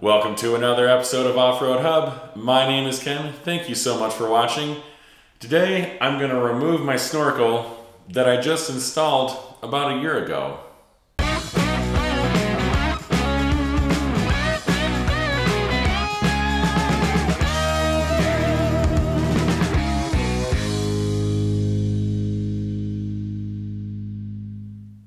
Welcome to another episode of Offroad Hub. My name is Ken. Thank you so much for watching. Today I'm going to remove my snorkel that I just installed about a year ago.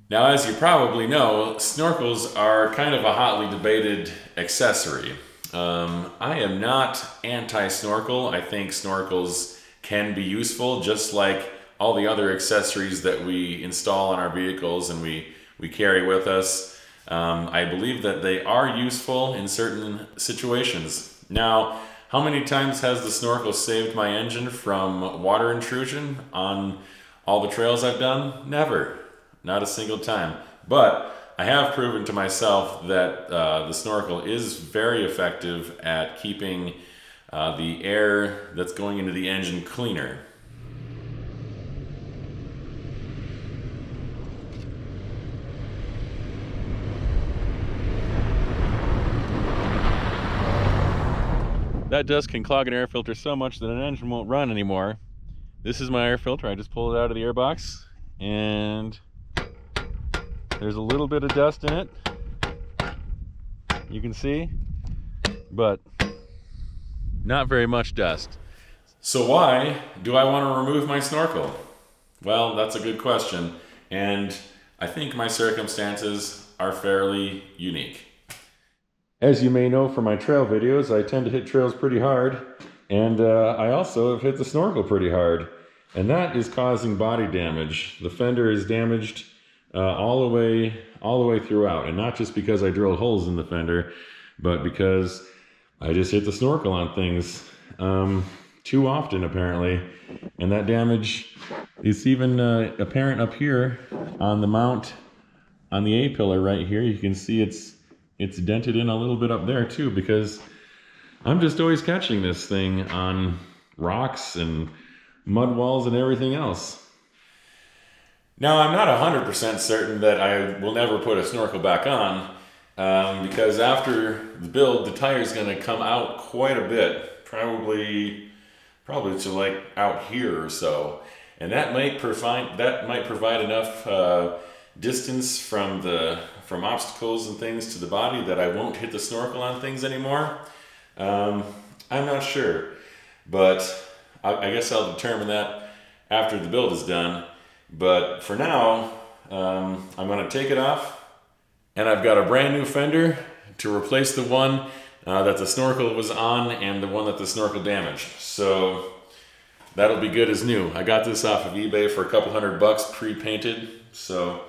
Now, as you probably know, snorkels are kind of a hotly debated accessory. I am not anti-snorkel. I think snorkels can be useful, just like all the other accessories that we install on our vehicles and we carry with us. I believe that they are useful in certain situations. Now, how many times has the snorkel saved my engine from water intrusion on all the trails I've done? Never. Not a single time. But I have proven to myself that the snorkel is very effective at keeping the air that's going into the engine cleaner. That dust can clog an air filter so much that an engine won't run anymore. This is my air filter. I just pulled it out of the air box, and there's a little bit of dust in it, you can see, but not very much dust. So why do I want to remove my snorkel? Well, that's a good question, and I think my circumstances are fairly unique. As you may know from my trail videos, I tend to hit trails pretty hard, and I also have hit the snorkel pretty hard, and that is causing body damage. The fender is damaged all the way throughout, and not just because I drilled holes in the fender, but because I just hit the snorkel on things too often, apparently. And that damage is even apparent up here on the mount on the A-pillar right here. You can see it's dented in a little bit up there too, because I'm just always catching this thing on rocks and mud walls and everything else. Now, I'm not 100% certain that I will never put a snorkel back on, because after the build, the tire's going to come out quite a bit, probably to like out here or so, and that might provide enough distance from obstacles and things to the body that I won't hit the snorkel on things anymore. I'm not sure, but I guess I'll determine that after the build is done. But for now, I'm going to take it off, and I've got a brand new fender to replace the one that the snorkel was on and the one that the snorkel damaged. So that'll be good as new. I got this off of eBay for a couple $100 pre-painted, so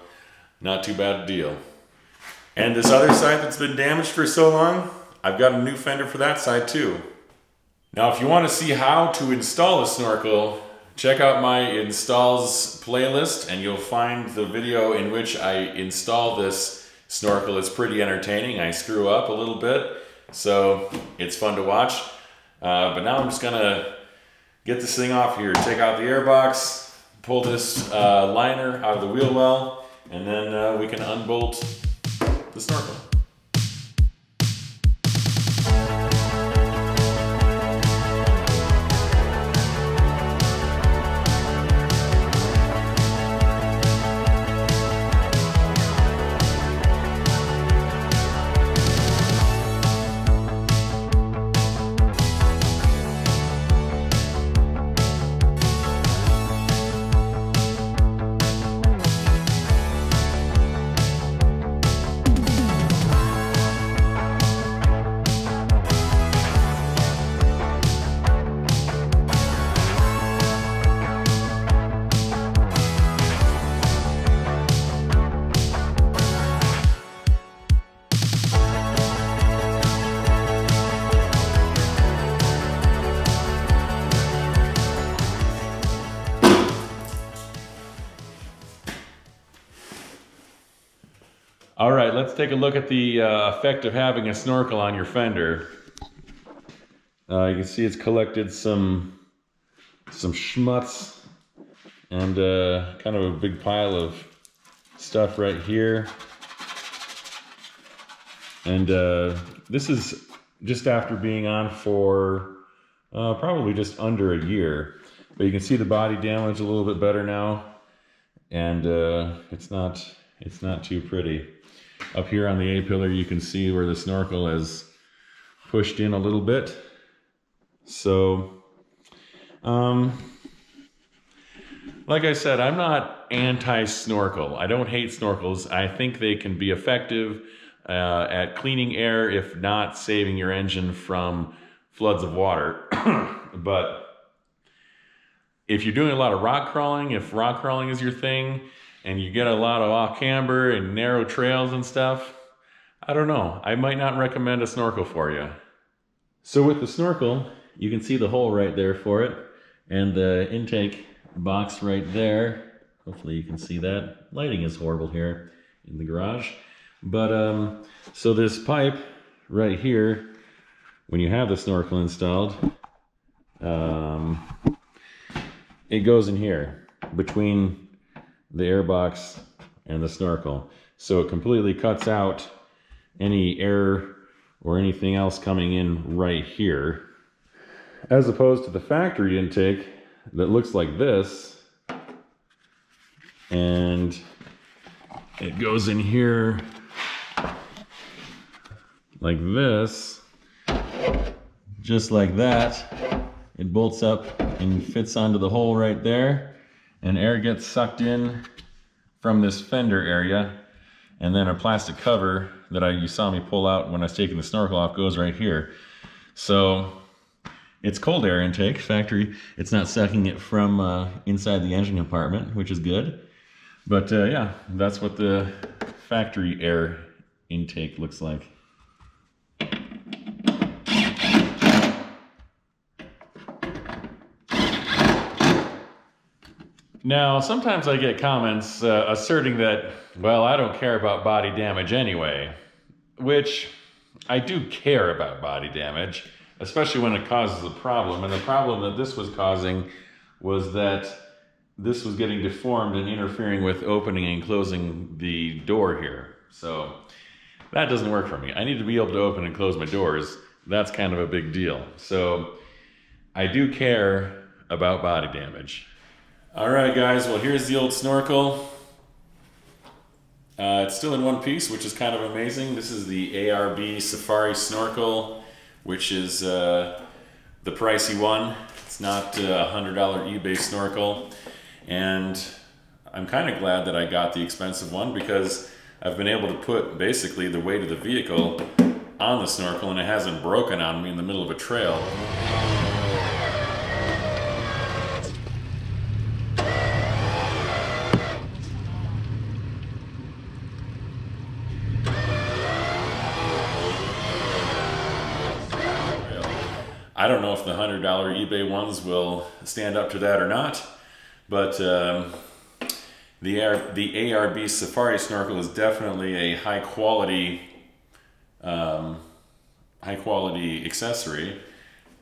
not too bad a deal. And this other side that's been damaged for so long, I've got a new fender for that side too. Now, if you want to see how to install a snorkel, check out my installs playlist, and you'll find the video in which I install this snorkel. It's pretty entertaining. I screw up a little bit, so it's fun to watch. But now I'm just gonna get this thing off here, take out the air box, pull this liner out of the wheel well, and then we can unbolt the snorkel. All right, let's take a look at the effect of having a snorkel on your fender. You can see it's collected some schmutz and kind of a big pile of stuff right here. And this is just after being on for probably just under a year. But you can see the body damage a little bit better now, and it's not too pretty. Up here on the A-pillar, you can see where the snorkel has pushed in a little bit. So, like I said, I'm not anti-snorkel. I don't hate snorkels. I think they can be effective at cleaning air, if not saving your engine from floods of water. But if you're doing a lot of rock crawling, if rock crawling is your thing, and you get a lot of off camber and narrow trails and stuff, I don't know, I might not recommend a snorkel for you. So with the snorkel, you can see the hole right there for it, and the intake box right there. Hopefully you can see that. Lighting is horrible here in the garage. But so this pipe right here, when you have the snorkel installed, it goes in here between the air box and the snorkel. So it completely cuts out any air or anything else coming in right here, as opposed to the factory intake that looks like this, and it goes in here like this, just like that. It bolts up and fits onto the hole right there, and air gets sucked in from this fender area, and then a plastic cover that you saw me pull out when I was taking the snorkel off goes right here. So it's cold air intake, factory. It's not sucking it from inside the engine compartment, which is good. But yeah, that's what the factory air intake looks like. Now, sometimes I get comments asserting that, well, I don't care about body damage anyway, which I do care about body damage, especially when it causes a problem. And the problem that this was causing was that this was getting deformed and interfering with opening and closing the door here. So that doesn't work for me. I need to be able to open and close my doors. That's kind of a big deal. So I do care about body damage. All right, guys, well, here's the old snorkel. It's still in one piece, which is kind of amazing. This is the ARB Safari Snorkel, which is the pricey one. It's not a $100 eBay snorkel. And I'm kind of glad that I got the expensive one, because I've been able to put basically the weight of the vehicle on the snorkel, and it hasn't broken on me in the middle of a trail. I don't know if the $100 eBay ones will stand up to that or not, but the ARB Safari Snorkel is definitely a high quality accessory.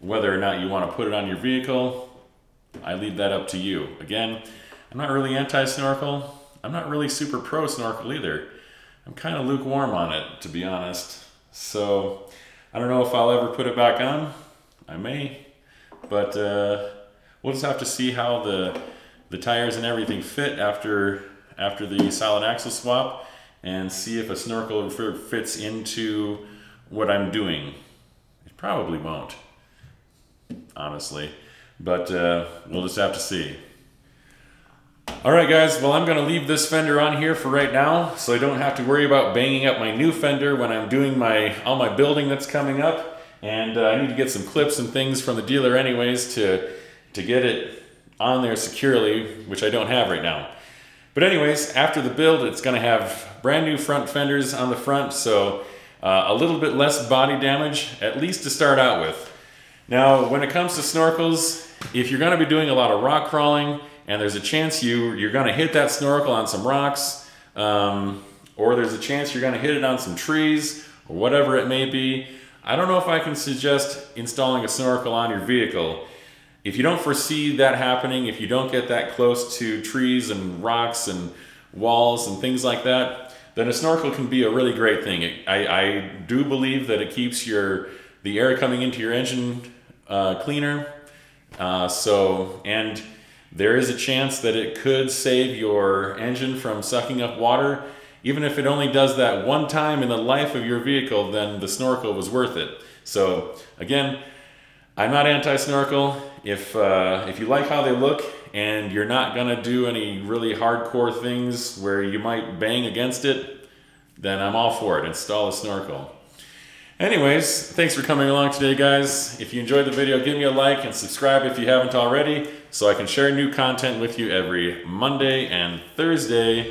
Whether or not you want to put it on your vehicle, I leave that up to you. Again, I'm not really anti-snorkel. I'm not really super pro snorkel either. I'm kind of lukewarm on it, to be honest. So I don't know if I'll ever put it back on. I may, but we'll just have to see how the tires and everything fit after the solid axle swap, and see if a snorkel fits into what I'm doing. It probably won't, honestly, but we'll just have to see. All right, guys, well, I'm going to leave this fender on here for right now, so I don't have to worry about banging up my new fender when I'm doing all my building that's coming up. And I need to get some clips and things from the dealer anyways to get it on there securely, which I don't have right now. But anyways, after the build, it's going to have brand new front fenders on the front, so a little bit less body damage, at least to start out with. Now, when it comes to snorkels, if you're going to be doing a lot of rock crawling, and there's a chance you're going to hit that snorkel on some rocks, or there's a chance you're going to hit it on some trees, or whatever it may be, I don't know if I can suggest installing a snorkel on your vehicle. If you don't foresee that happening, if you don't get that close to trees and rocks and walls and things like that, then a snorkel can be a really great thing. I do believe that it keeps your the air coming into your engine cleaner. And there is a chance that it could save your engine from sucking up water. Even if it only does that one time in the life of your vehicle, then the snorkel was worth it. So again, I'm not anti-snorkel. If you like how they look and you're not gonna do any really hardcore things where you might bang against it, then I'm all for it. Install a snorkel. Anyways, thanks for coming along today, guys. If you enjoyed the video, give me a like and subscribe if you haven't already, so I can share new content with you every Monday and Thursday,